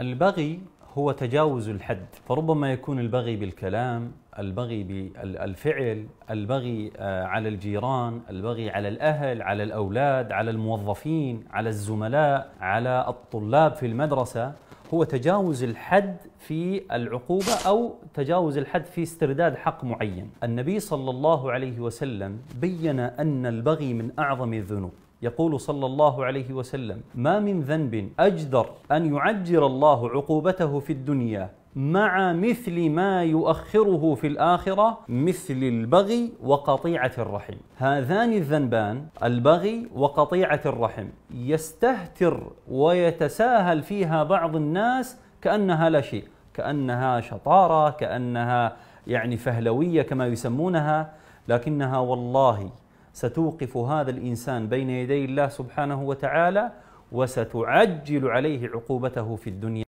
البغي هو تجاوز الحد، فربما يكون البغي بالكلام، البغي بالفعل، البغي على الجيران، البغي على الأهل، على الأولاد، على الموظفين، على الزملاء، على الطلاب في المدرسة، هو تجاوز الحد في العقوبة أو تجاوز الحد في استرداد حق معين. النبي صلى الله عليه وسلم بيّن أن البغي من أعظم الذنوب، يقول صلى الله عليه وسلم: ما من ذنب أجدر أن يعجل الله عقوبته في الدنيا مع مثل ما يؤخره في الآخرة مثل البغي وقطيعة الرحم. هذان الذنبان، البغي وقطيعة الرحم، يستهتر ويتساهل فيها بعض الناس كأنها لا شيء، كأنها شطارة، كأنها يعني فهلوية كما يسمونها، لكنها والله ستوقف هذا الإنسان بين يدي الله سبحانه وتعالى وستعجل عليه عقوبته في الدنيا.